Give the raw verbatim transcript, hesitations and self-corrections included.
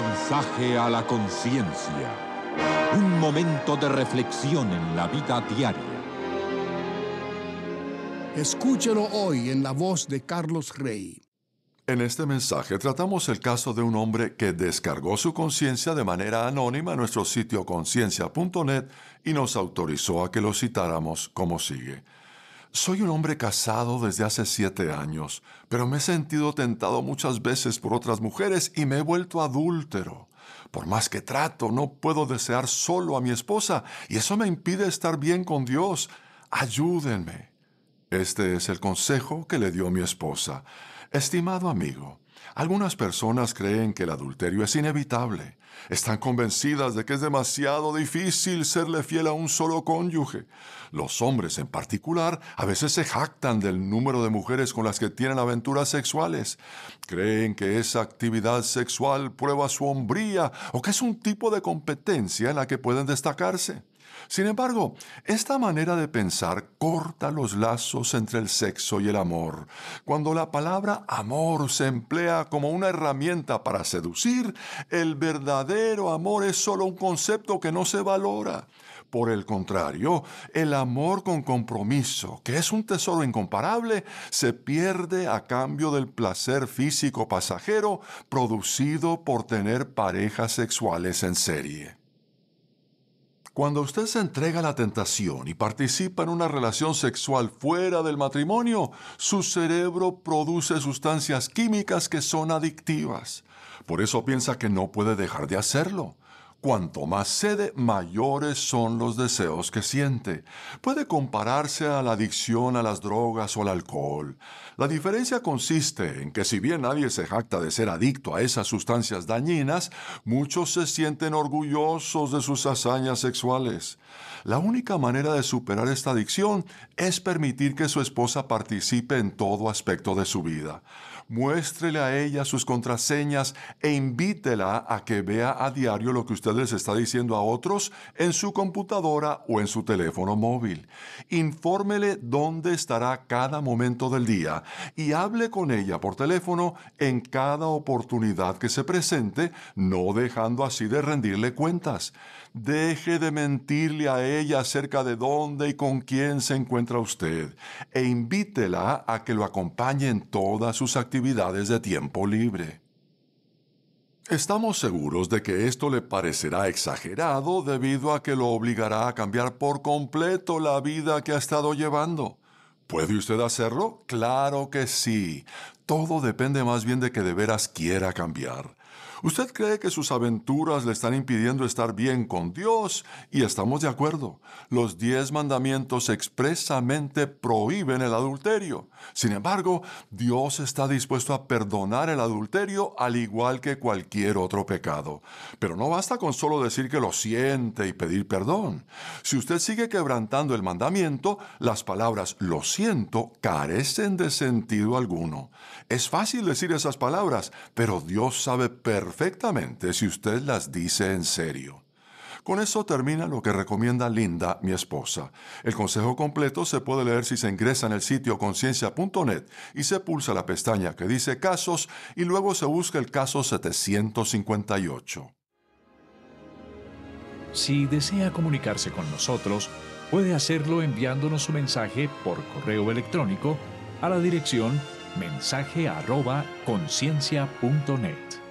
mensaje a la conciencia. Un momento de reflexión en la vida diaria. Escúchelo hoy en la voz de Carlos Rey. En este mensaje tratamos el caso de un hombre que descargó su conciencia de manera anónima a nuestro sitio conciencia punto net y nos autorizó a que lo citáramos como sigue. Soy un hombre casado desde hace siete años, pero me he sentido tentado muchas veces por otras mujeres y me he vuelto adúltero. Por más que trato, no puedo desear solo a mi esposa y eso me impide estar bien con Dios. Ayúdenme. Este es el consejo que le dio mi esposa. Estimado amigo, algunas personas creen que el adulterio es inevitable. Están convencidas de que es demasiado difícil serle fiel a un solo cónyuge. Los hombres en particular a veces se jactan del número de mujeres con las que tienen aventuras sexuales. Creen que esa actividad sexual prueba su hombría o que es un tipo de competencia en la que pueden destacarse. Sin embargo, esta manera de pensar corta los lazos entre el sexo y el amor. Cuando la palabra amor se emplea como una herramienta para seducir, el verdadero amor es solo un concepto que no se valora. Por el contrario, el amor con compromiso, que es un tesoro incomparable, se pierde a cambio del placer físico pasajero producido por tener parejas sexuales en serie. Cuando usted se entrega a la tentación y participa en una relación sexual fuera del matrimonio, su cerebro produce sustancias químicas que son adictivas. Por eso piensa que no puede dejar de hacerlo. Cuanto más cede, mayores son los deseos que siente. Puede compararse a la adicción a las drogas o al alcohol. La diferencia consiste en que si bien nadie se jacta de ser adicto a esas sustancias dañinas, muchos se sienten orgullosos de sus hazañas sexuales. La única manera de superar esta adicción es permitir que su esposa participe en todo aspecto de su vida. Muéstrele a ella sus contraseñas e invítela a que vea a diario lo que usted les está diciendo a otros en su computadora o en su teléfono móvil. Infórmele dónde estará cada momento del día y hable con ella por teléfono en cada oportunidad que se presente, no dejando así de rendirle cuentas. Deje de mentirle a ella acerca de dónde y con quién se encuentra usted e invítela a que lo acompañe en todas sus actividades de tiempo libre. Estamos seguros de que esto le parecerá exagerado debido a que lo obligará a cambiar por completo la vida que ha estado llevando. ¿Puede usted hacerlo? Claro que sí. Todo depende más bien de que de veras quiera cambiar. Usted cree que sus aventuras le están impidiendo estar bien con Dios, y estamos de acuerdo. Los diez mandamientos expresamente prohíben el adulterio. Sin embargo, Dios está dispuesto a perdonar el adulterio al igual que cualquier otro pecado. Pero no basta con solo decir que lo siente y pedir perdón. Si usted sigue quebrantando el mandamiento, las palabras lo siento carecen de sentido alguno. Es fácil decir esas palabras, pero Dios sabe perfectamente si usted las dice en serio. Con eso termina lo que recomienda Linda, mi esposa. El consejo completo se puede leer si se ingresa en el sitio conciencia punto net y se pulsa la pestaña que dice Casos y luego se busca el caso setecientos cincuenta y ocho. Si desea comunicarse con nosotros, puede hacerlo enviándonos su mensaje por correo electrónico a la dirección mensaje arroba conciencia punto net.